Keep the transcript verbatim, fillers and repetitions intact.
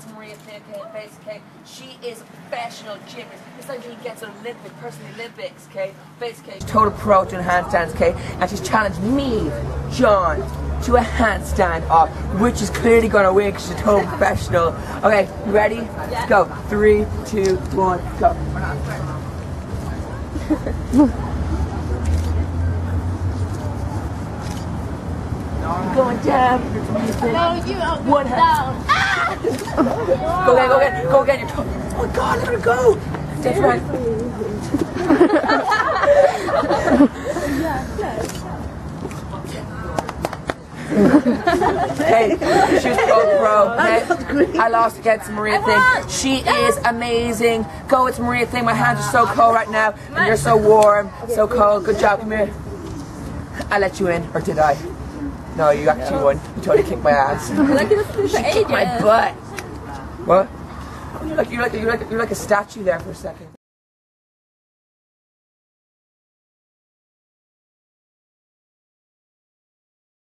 gets Maria Pinhead face, okay? She is a professional gymnast. This time she gets an Olympic, personal Olympics, okay? Face, okay? Total pro to handstands, okay? And she's challenged me, John, to a handstand off, which is clearly gonna win because she's a total professional. Okay, you ready? Yeah. Let's go. Three, two, one, go. We're not I'm going down. No, you don't go down. Ah! Go get, go get, go get your toe. Oh my God, let her go. That's right. Yeah, yeah. Hey, she's pro pro. Okay? I lost against Maria Thing. She is amazing. Go, it's Maria Thing. My hands are so cold right now, and you're so warm, so cold. Good job. Come here. I let you in, or did I? No, you actually won. You totally kicked my ass. She kicked my butt. What? You're like, you're like, you're like, you're like a statue there for a second.